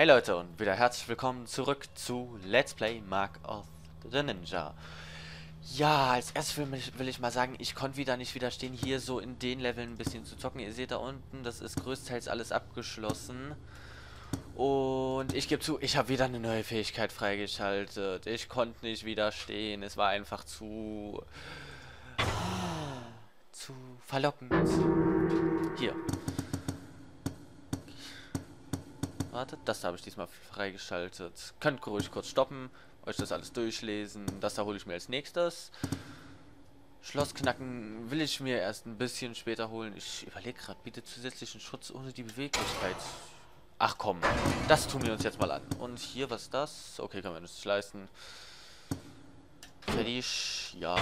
Hey Leute und wieder herzlich willkommen zurück zu Let's Play Mark of the Ninja. Ja, als erstes will ich mal sagen, ich konnte wieder nicht widerstehen, hier so in den Leveln ein bisschen zu zocken. Ihr seht da unten, das ist größtenteils alles abgeschlossen. Und ich gebe zu, ich habe wieder eine neue Fähigkeit freigeschaltet. Ich konnte nicht widerstehen, es war einfach zu verlockend. Hier. Wartet, das habe ich diesmal freigeschaltet. Könnt ruhig kurz stoppen, euch das alles durchlesen. Das da hole ich mir als nächstes. Schlossknacken will ich mir erst ein bisschen später holen. Ich überlege gerade, bietet zusätzlichen Schutz ohne die Beweglichkeit. Ach komm, das tun wir uns jetzt mal an. Und hier, was ist das? Okay, können wir uns nicht leisten. Fertig, ja.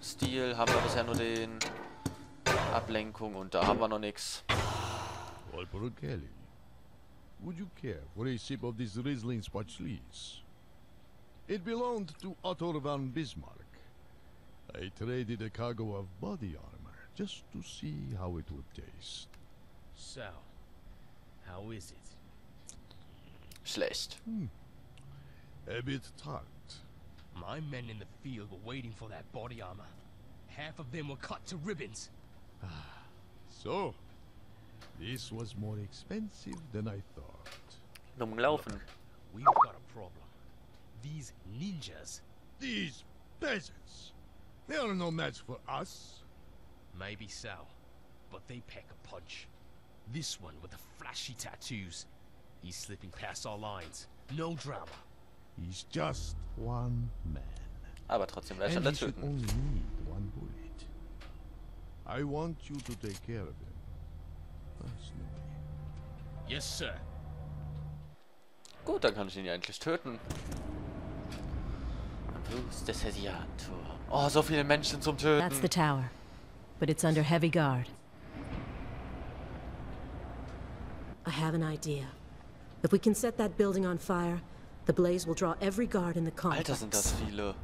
Stil, haben wir bisher nur den. Ablenkung und da haben wir noch nichts. Would you care for a sip of this Riesling Spatschlis? It belonged to Otto von Bismarck. I traded a cargo of body armor just to see how it would taste. So, how is it? Schlecht. A bit tart. My men in the field were waiting for that body armor. Half of them were cut to ribbons. So. This was more expensive than I thought. Look, we've got a problem. These ninjas, these peasants, they are no match for us. Maybe so, but they pack a punch. This one with the flashy tattoos, he's slipping past our lines. No drama. He's just one man. Aber trotzdem leichter zu töten. And he should only need one bullet. I want you to take care of him. Yes, sir. Gut, dann kann ich ihn ja endlich töten. Oh, so viele Menschen zum Töten. That's the tower, but it's under heavy guard. I have an idea. If we can set that building on fire, the blaze will draw every guard in the complex. Alter, sind das viele.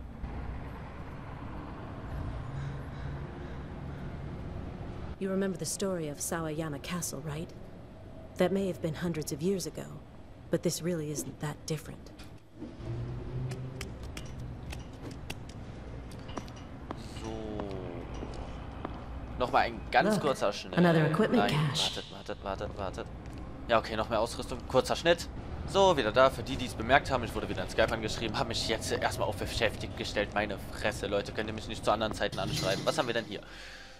You remember the story of Sawayama Castle, right? That may have been hundreds of years ago, but this really isn't that different. So. Nochmal ein ganz kurzer Schnitt. Another equipment cache. Wartet. Ja, okay, noch mehr Ausrüstung. Kurzer Schnitt. So, wieder da. Für die, die es bemerkt haben, ich wurde wieder in Skype angeschrieben, habe mich jetzt erstmal auf beschäftigt gestellt. Meine Fresse, Leute, könnt ihr mich nicht zu anderen Zeiten anschreiben. Was haben wir denn hier?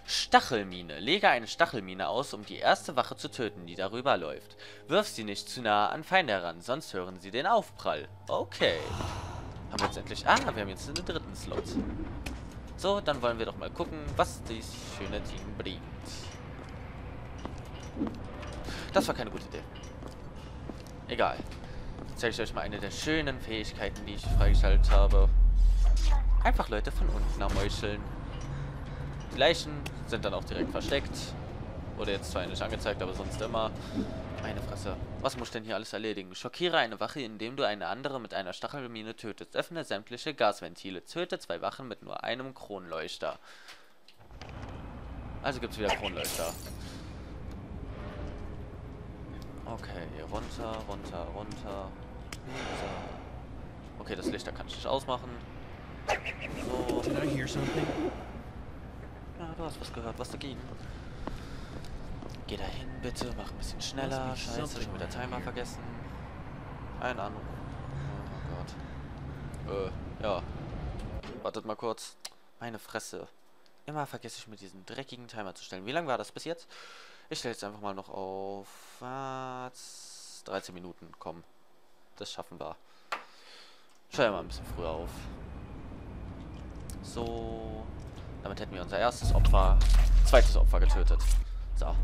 Stachelmine. Lege eine Stachelmine aus, um die erste Wache zu töten, die darüber läuft. Wirf sie nicht zu nah an Feinde heran, sonst hören sie den Aufprall. Okay. Haben wir jetzt endlich... Ah, wir haben jetzt einen dritten Slot. So, dann wollen wir doch mal gucken, was dieses schöne Team bringt. Das war keine gute Idee. Egal. Jetzt zeige ich euch mal eine der schönen Fähigkeiten, die ich freigeschaltet habe. Einfach Leute von unten ermeucheln. Die Leichen sind dann auch direkt versteckt. Wurde jetzt zwar nicht angezeigt, aber sonst immer. Meine Fresse. Was muss ich denn hier alles erledigen? Schockiere eine Wache, indem du eine andere mit einer Stachelmine tötest. Öffne sämtliche Gasventile. Töte 2 Wachen mit nur einem Kronleuchter. Also gibt's wieder Kronleuchter. Okay, runter. Okay, das Licht, da kann ich nicht ausmachen. So. Ja, du hast was gehört, was dagegen. Geh da hin, bitte, mach ein bisschen schneller. Scheiße, schon wieder Timer vergessen. Ein Anruf. Oh Gott. Ja. Wartet mal kurz. Meine Fresse. Immer vergesse ich, mir diesen dreckigen Timer zu stellen. Wie lange war das bis jetzt? Ich stelle jetzt einfach mal noch auf 13 Minuten. Komm. Das schaffen wir. Schau ja mal ein bisschen früher auf. So. Damit hätten wir unser zweites Opfer getötet. So.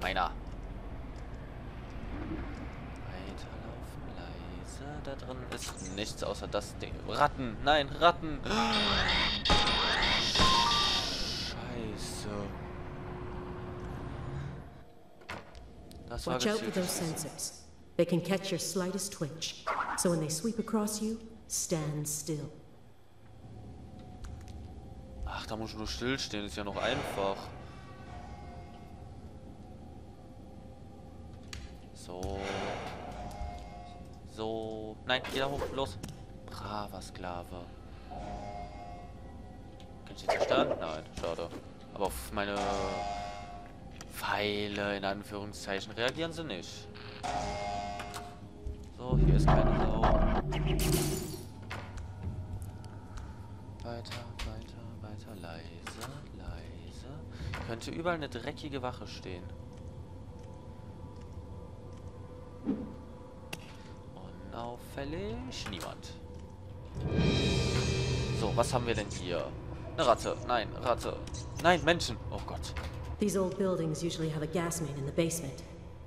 Meiner. Weiterlaufen, leise. Da drin ist nichts außer das Ding. Ratten. Nein, Ratten. Scheiße. Das war Watch out for those sensors. They can catch your slightest twitch. So when they sweep across you, stand still. Ach, da muss ich nur stillstehen, ist ja noch einfach. So. Nein, geh da hoch. Los. Braver Sklave. Kann ich den zerstören? Nein, schade. Aber auf meine Pfeile in Anführungszeichen reagieren sie nicht. So, hier ist keine Sau. Weiter, weiter, weiter. Leise, leise. Könnte überall eine dreckige Wache stehen. Unauffällig. Niemand. So, was haben wir denn hier? Eine Ratte. Nein, Ratte. Nein, Menschen. Oh Gott. These old buildings usually have a gas main in the basement.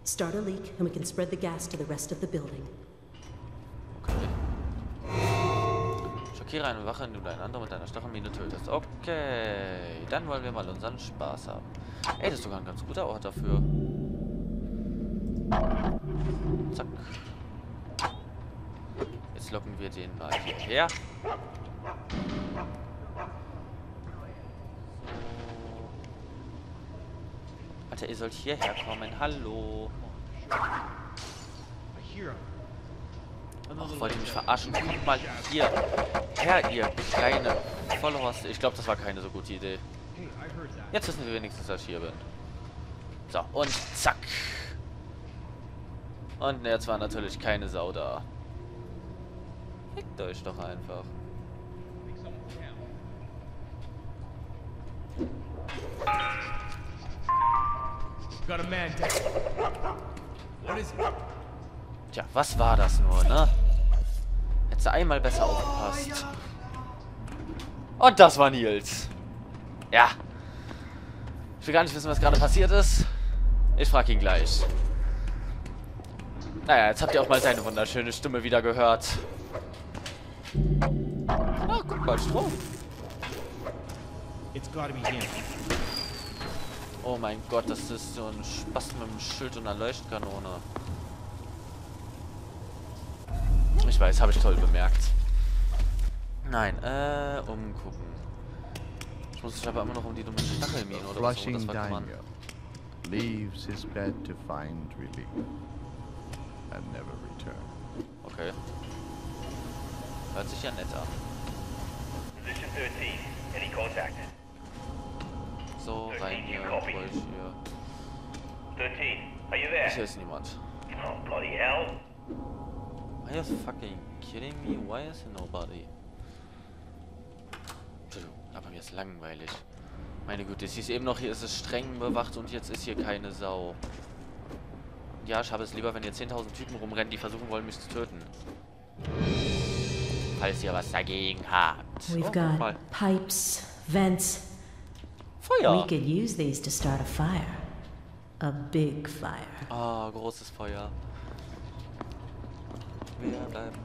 Start a leak and we can spread the gas to the rest of the building. Okay. Schockiere eine Wache, indem du einen anderen mit deiner Stachelmine tötest. Okay. Dann wollen wir mal unseren Spaß haben. Ey, das ist sogar ein ganz guter Ort dafür. Zack. Jetzt locken wir den mal hierher. Alter, ihr sollt hierher kommen. Hallo. Ach, wollt ihr mich verarschen? Kommt mal hier her, ihr kleine Followers. Ich glaube, das war keine so gute Idee. Jetzt wissen wir wenigstens, dass ich hier bin. So, und zack. Und jetzt war natürlich keine Sau da. Fickt euch doch einfach. Tja, was war das nur, ne? Hättest du einmal besser aufgepasst. Und das war Nils. Ja. Ich will gar nicht wissen, was gerade passiert ist. Ich frage ihn gleich. Naja, jetzt habt ihr auch mal seine wunderschöne Stimme wieder gehört. Ah, guck mal, Strom. It's gotta be him. Oh mein Gott, das ist so ein Spaß mit dem Schild und einer Leuchtkanone. Ich weiß, habe ich toll bemerkt. Nein, umgucken. Ich muss mich aber immer noch um die dumme Stachelmine oder was so, das war gemein. Leaves his bed to find relief and never return. Okay. Hört sich ja nett an. Position 13. Any contact? So, rein hier, ruhig hier. Hier ist niemand. Oh, bloody hell. Are you fucking kidding me? Why is nobody? Entschuldigung, aber mir ist langweilig. Meine Güte, es hieß eben noch, hier ist es streng bewacht und jetzt ist hier keine Sau. Ja, ich habe es lieber, wenn hier 10.000 Typen rumrennen, die versuchen wollen, mich zu töten. Falls ihr was dagegen habt. Oh, we've got pipes, vents. Feuer. We could use these to start a fire. A big fire. Ah, großes Feuer. Wir bleiben.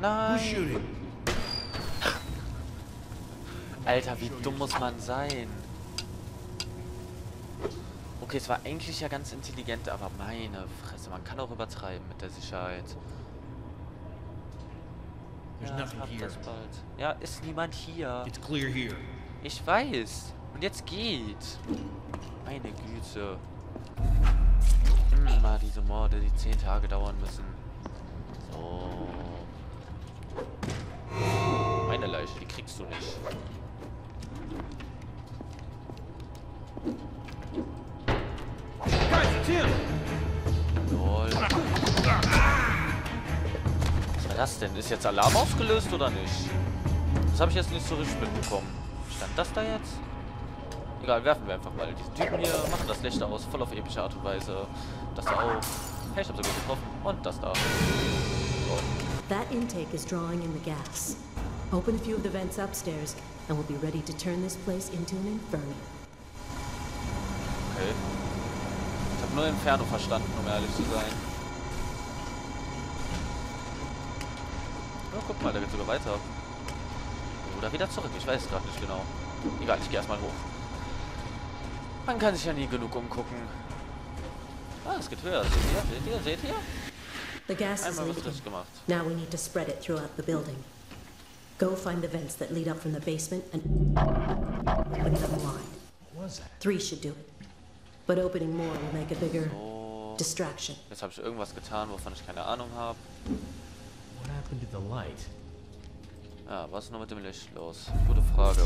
Nein. Alter, wie dumm muss man sein? Okay, es war eigentlich ja ganz intelligent, aber meine Fresse, man kann auch übertreiben mit der Sicherheit. Ja, ich das bald. Ja, ist niemand hier. It's clear here. Ich weiß. Und jetzt geht's. Meine Güte. Immer diese Morde, die 10 Tage dauern müssen. So. Meine Leiche, die kriegst du nicht. Lol. Das denn? Ist jetzt Alarm ausgelöst oder nicht? Das habe ich jetzt nicht so richtig mitbekommen. Stand das da jetzt? Egal, werfen wir einfach mal. Diese Typen hier machen das Licht aus, voll auf epische Art und Weise. Das da auch. Hey, ich habe sogar getroffen. Und das da. That intake is drawing in the gas. Open a few of the vents upstairs and we'll be ready to turn this place into an inferno. Okay. Ich habe nur Inferno verstanden, um ehrlich zu sein. Oh, guck mal, da geht's sogar weiter. Oder wieder zurück, ich weiß es gerade nicht genau. Egal, ich gehe erstmal hoch. Man kann sich ja nie genug umgucken. Ah, es geht höher. Seht ihr? Einmal wird das gemacht. Now we need to spread it throughout the building. Go find the vents that lead up from the basement and put them wide. 3 should do it. but opening more will make a bigger distraction. Jetzt habe ich irgendwas getan, wovon ich keine Ahnung habe. What happened to the light? Ja, was ist noch mit dem Licht los? Gute Frage.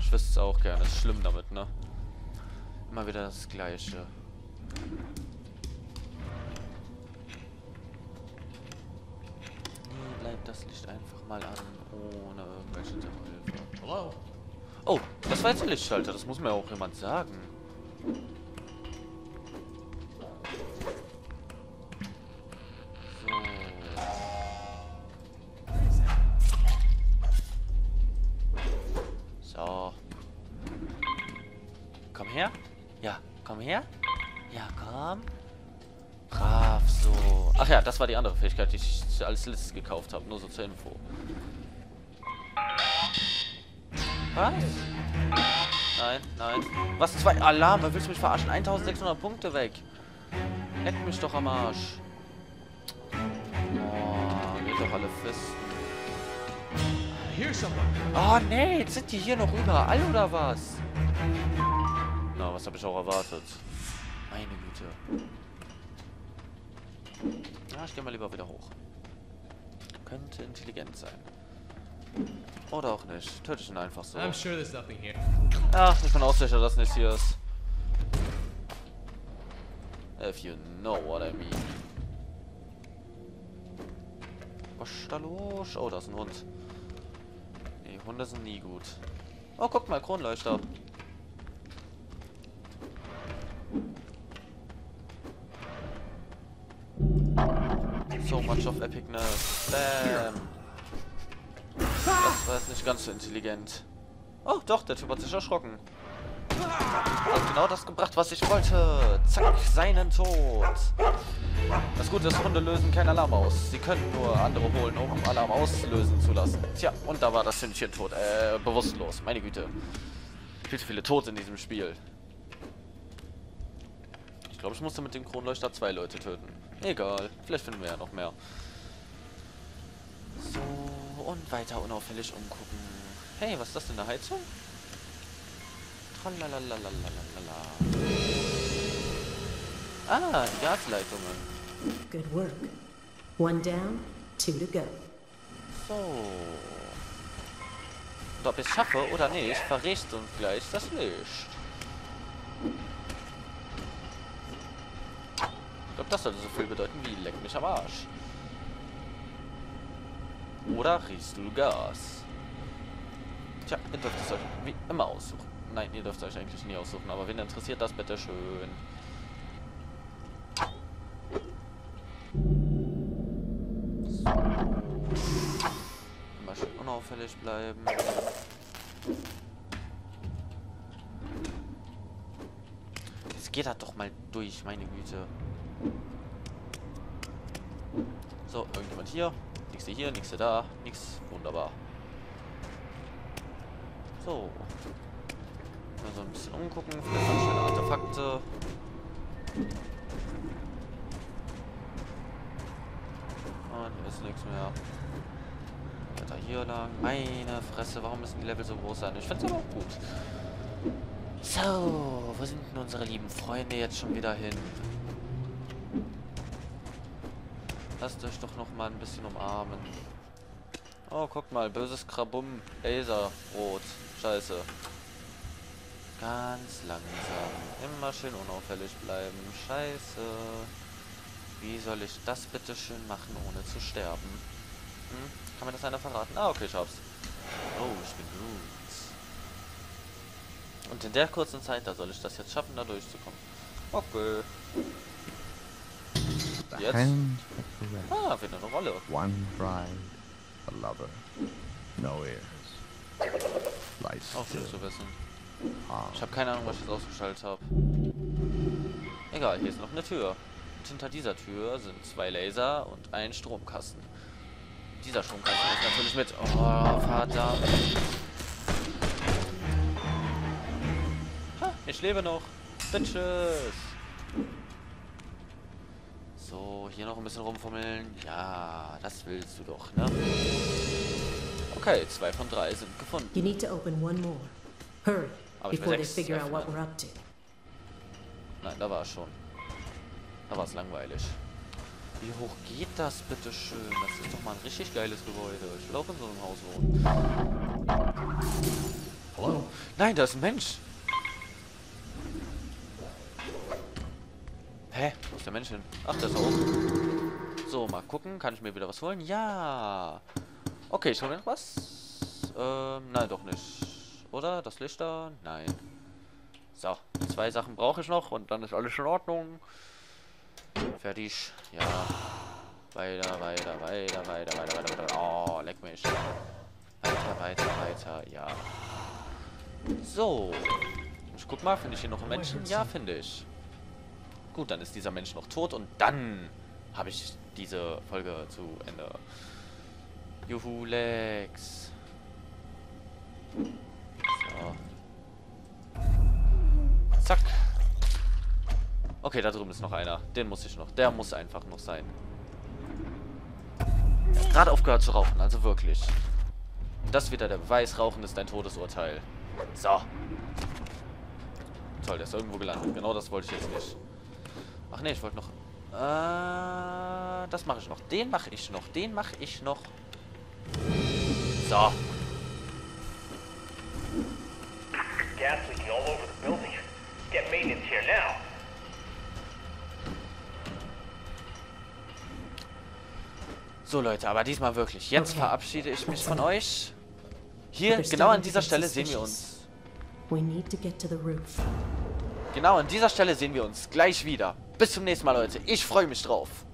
Ich wüsste es auch gerne. Ist schlimm damit, ne? Immer wieder das Gleiche. Bleibt das Licht einfach mal an, ohne irgendwelche Hilfe. Hello. Oh, das war jetzt ein Lichtschalter. Das muss mir auch jemand sagen. So. Komm her. Ja, komm her. Ja, komm. Brav, so. Ach ja, das war die andere Fähigkeit, die ich als letztes gekauft habe. Nur so zur Info. Was? Nein, nein. Was? 2 Alarme? Willst du mich verarschen? 1600 Punkte weg. Leck mich doch am Arsch. Oh, geht doch alle fest. Oh, nee. Jetzt sind die hier noch überall, oder was? Na, was habe ich auch erwartet? Meine Güte. Na, ich gehe mal lieber wieder hoch. Könnte intelligent sein. Oder auch nicht. Töte ich ihn einfach so. Ach, ich bin auch sicher, dass nichts hier ist. If you know what I mean. Was ist da los? Oh, da ist ein Hund. Die Hunde sind nie gut. Oh, guck mal, Kronleuchter. So much of epicness. Bam. Das war jetzt nicht ganz so intelligent. Oh, doch, der Typ hat sich erschrocken. Hat genau das gebracht, was ich wollte. Zack, seinen Tod. Das Gute ist, Hunde lösen keinen Alarm aus. Sie können nur andere holen, um Alarm auslösen zu lassen. Tja, und da war das Hündchen tot. Bewusstlos. Meine Güte. Viel zu viele Tote in diesem Spiel. Ich glaube, ich musste mit dem Kronleuchter 2 Leute töten. Egal. Vielleicht finden wir ja noch mehr. So, und weiter unauffällig umgucken. Hey, was ist das denn, eine Heizung? Tralalalalalalalala. Ah, die Gasleitungen. Good work. 1 down, 2 to go. So. Und ob ich es schaffe oder nicht, verrätst uns gleich das Licht. Ich glaube, das sollte so viel bedeuten wie leck mich am Arsch. Oder riechst du Gas? Tja, ihr dürft es euch wie immer aussuchen. Nein, ihr dürft es euch eigentlich nie aussuchen, aber wen interessiert das, bitte schön. So. Immer schön unauffällig bleiben. Jetzt geht das doch mal durch, meine Güte. So, irgendjemand hier, nix da, nix. Wunderbar. So. Mal so ein bisschen umgucken. Vielleicht noch schöne Artefakte. Und hier ist nichts mehr. Weiter hier lang. Meine Fresse, warum müssen die Level so groß sein? Ich find's aber auch gut. So, wo sind denn unsere lieben Freunde jetzt schon wieder hin? Lasst euch doch noch mal ein bisschen umarmen. Oh, guck mal. Böses Krabum. Laser. Rot. Scheiße. Ganz langsam. Immer schön unauffällig bleiben. Scheiße. Wie soll ich das bitte schön machen, ohne zu sterben? Hm? Kann mir das einer verraten? Ah, okay, ich hab's. Oh, ich bin gut. Und in der kurzen Zeit, da soll ich das jetzt schaffen, da durchzukommen. Okay. Jetzt. Ah, wieder eine Rolle. One bride, a lover, no heirs. Auch viel zu wissen. Ich habe keine Ahnung, was ich jetzt ausgeschaltet habe. Egal, hier ist noch eine Tür. Und hinter dieser Tür sind 2 Laser und ein Stromkasten. Dieser Stromkasten ist natürlich mit... Oh, verdammt. Ha, ich lebe noch. Bitches. So, hier noch ein bisschen rumfummeln. Ja, das willst du doch, ne? Okay, 2 von 3 sind gefunden. You need to open 1 more. Hurry, before they figure out what we're up to. Nein, da war es schon. Da war es langweilig. Wie hoch geht das bitte schön? Das ist doch mal ein richtig geiles Gebäude. Ich will auch in so einem Haus wohnen. Oh. Nein, da ist ein Mensch. Hä? Wo ist der Mensch hin? Ach, der ist da oben. So, mal gucken. Kann ich mir wieder was holen? Ja. Okay, ich hole mir noch was. Nein, doch nicht. Oder? Das Licht da? Nein. So, 2 Sachen brauche ich noch und dann ist alles in Ordnung. Fertig. Ja. Weiter. Oh, leck mich. Weiter. Ja. So. Ich guck mal, finde ich hier noch einen Menschen? Ja, finde ich. Gut, dann ist dieser Mensch noch tot und dann habe ich diese Folge zu Ende. Juhu, Lex. So. Zack. Okay, da drüben ist noch einer. Den muss ich noch. Der muss einfach noch sein. Er hat gerade aufgehört zu rauchen, also wirklich. Und das wieder der Beweis, Rauchen ist ein Todesurteil. So. Toll, der ist irgendwo gelandet. Genau das wollte ich jetzt nicht. Ach ne, ich wollte noch... das mache ich noch. Den mache ich noch. So. Gas leaking all over the building. Get maintenance here now. So Leute, aber diesmal wirklich. Jetzt verabschiede ich mich von euch. Hier, genau an dieser Stelle sehen wir uns. Genau an dieser Stelle sehen wir uns gleich wieder. Bis zum nächsten Mal, Leute. Ich freue mich drauf.